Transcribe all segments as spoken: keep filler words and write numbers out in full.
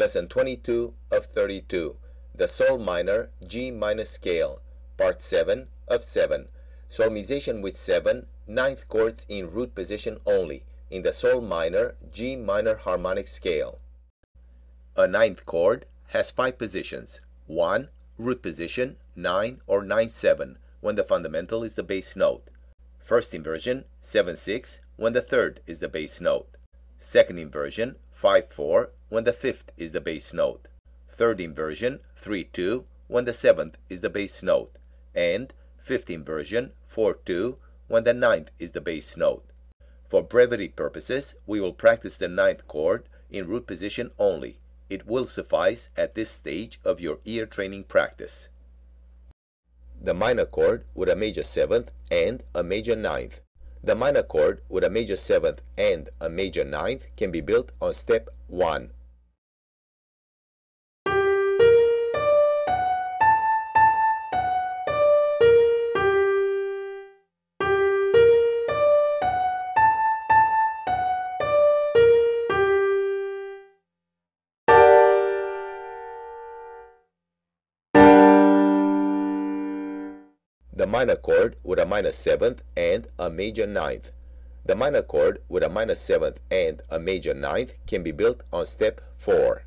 Lesson twenty-two of thirty-two, the Sol minor G minor scale, part seven of seven, solmization with seven ninth chords in root position only, in the Sol minor G minor harmonic scale. A ninth chord has five positions, one, root position, nine or nine seven, when the fundamental is the bass note. First inversion, seven six, when the third is the bass note. Second inversion, five four, when the fifth is the bass note. Third inversion, three two, when the seventh is the bass note. And fifth inversion, four two, when the ninth is the bass note. For brevity purposes, we will practice the ninth chord in root position only. It will suffice at this stage of your ear training practice. The minor chord with a major seventh and a major ninth. The minor chord with a major seventh and a major ninth can be built on step one. The minor chord with a minor seventh and a major ninth. The minor chord with a minor seventh and a major ninth can be built on step four.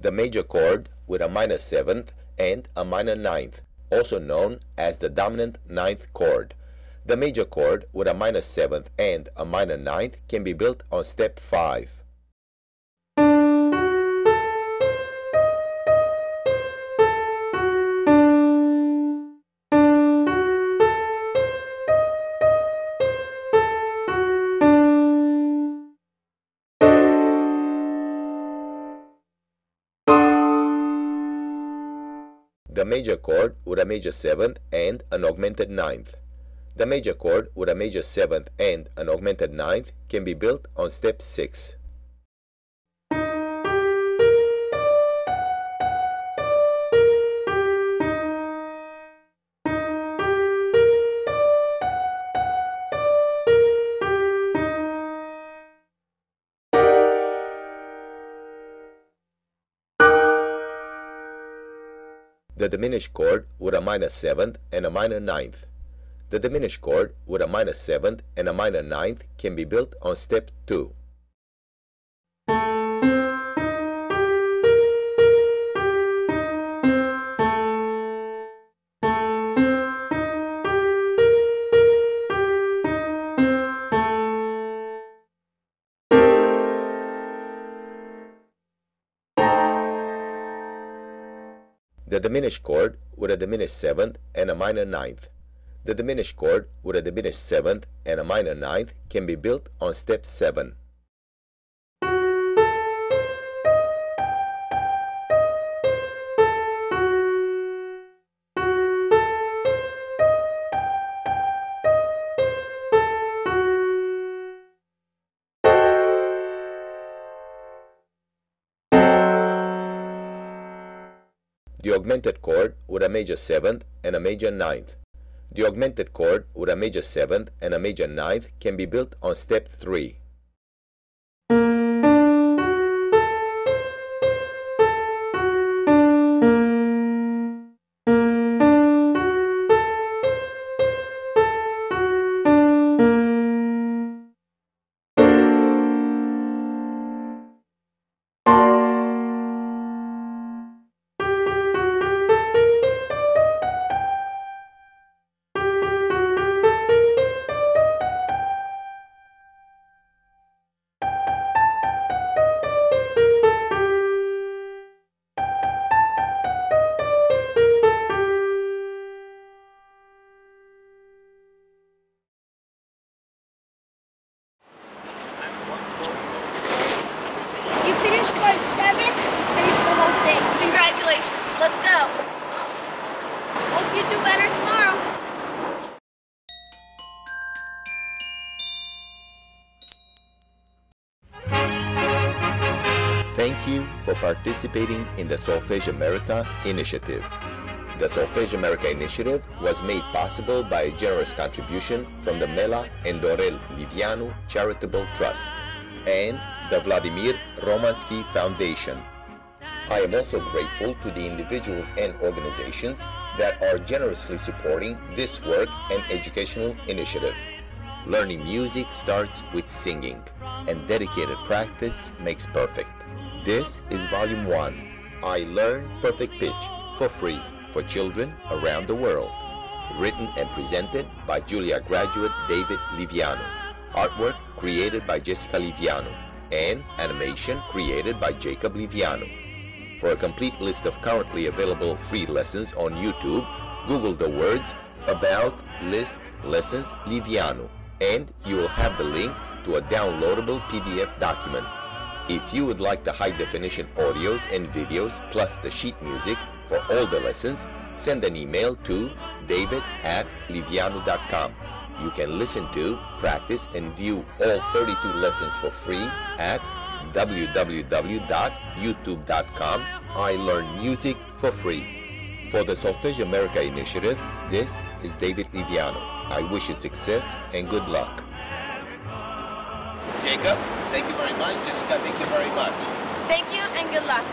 The major chord with a minor seventh and a minor ninth, also known as the dominant ninth chord. The major chord with a minor seventh and a minor ninth can be built on step five. The major chord with a major seventh and an augmented ninth. The major chord with a major seventh and an augmented ninth can be built on step six. The diminished chord with a minor seventh and a minor ninth. The diminished chord with a minor seventh and a minor ninth can be built on step two. The diminished chord with a diminished seventh and a minor ninth. The diminished chord with a diminished seventh and a minor ninth can be built on step seven. The augmented chord with a major seventh and a major ninth. The augmented chord with a major seventh and a major ninth can be built on step three. You do better tomorrow. Thank you for participating in the Solfege America Initiative. The Solfege America Initiative was made possible by a generous contribution from the Mela and Dorel Livianu Charitable Trust and the Vladimir Romansky Foundation. I am also grateful to the individuals and organizations that are generously supporting this work and educational initiative. Learning music starts with singing, and dedicated practice makes perfect. This is Volume one, I Learn Perfect Pitch, for free, for children around the world. Written and presented by Juilliard graduate David Livianu. Artwork created by Jessica Livianu and animation created by Jacob Livianu. For a complete list of currently available free lessons on YouTube, Google the words about list lessons Livianu and you will have the link to a downloadable P D F document. If you would like the high-definition audios and videos plus the sheet music for all the lessons, send an email to david at livianu dot com. You can listen to, practice, and view all thirty-two lessons for free at w w w dot youtube dot com. I Learn Music for free. For the Solfege America Initiative, this is David Livianu. I wish you success and good luck. Jacob, thank you very much. Jessica, thank you very much. Thank you and good luck.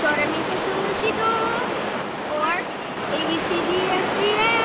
Do, re, mi, fa, sol, la, si, do, or A, B, C, D, F, G, A.